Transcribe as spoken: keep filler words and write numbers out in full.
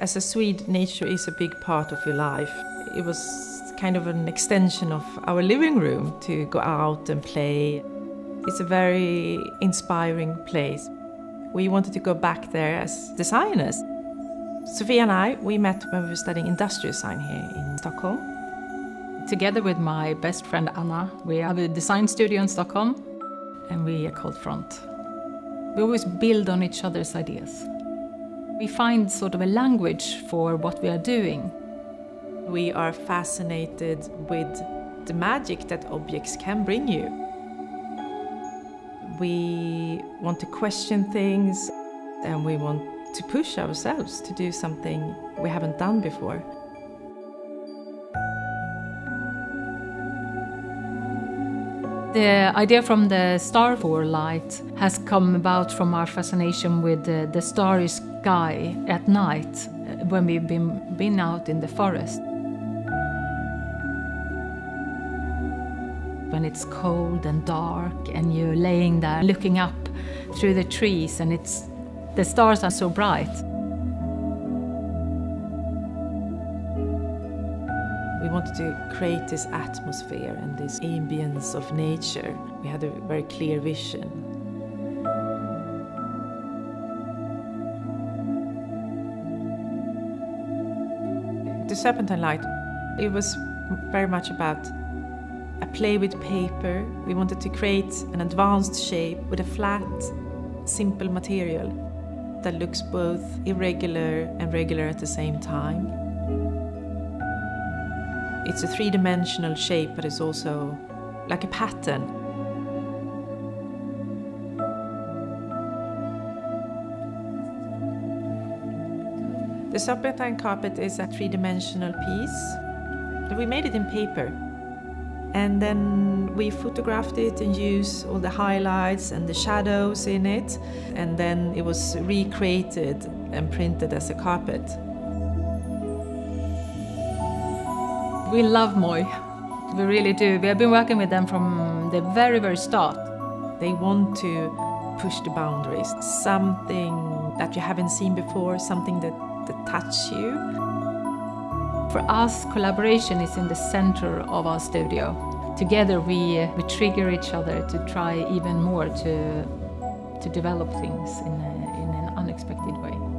As a Swede, nature is a big part of your life. It was kind of an extension of our living room to go out and play. It's a very inspiring place. We wanted to go back there as designers. Sofia and I, we met when we were studying industrial design here in Stockholm. Together with my best friend Anna, we have a design studio in Stockholm, and we are called Front. We always build on each other's ideas. We find sort of a language for what we are doing. We are fascinated with the magic that objects can bring you. We want to question things, and we want to push ourselves to do something we haven't done before. The idea from the Starfall Light has come about from our fascination with the, the starry sky at night when we've been, been out in the forest. When it's cold and dark and you're laying there looking up through the trees and it's, the stars are so bright. We wanted to create this atmosphere and this ambience of nature. We had a very clear vision. The Serpentine Light, it was very much about a play with paper. We wanted to create an advanced shape with a flat, simple material that looks both irregular and regular at the same time. It's a three-dimensional shape, but it's also like a pattern. The Serpentine carpet is a three-dimensional piece. We made it in paper. And then we photographed it and used all the highlights and the shadows in it. And then it was recreated and printed as a carpet. We love Moy, we really do. We have been working with them from the very, very start. They want to push the boundaries, something that you haven't seen before, something that, that touches you. For us, collaboration is in the center of our studio. Together we, we trigger each other to try even more to, to develop things in, a, in an unexpected way.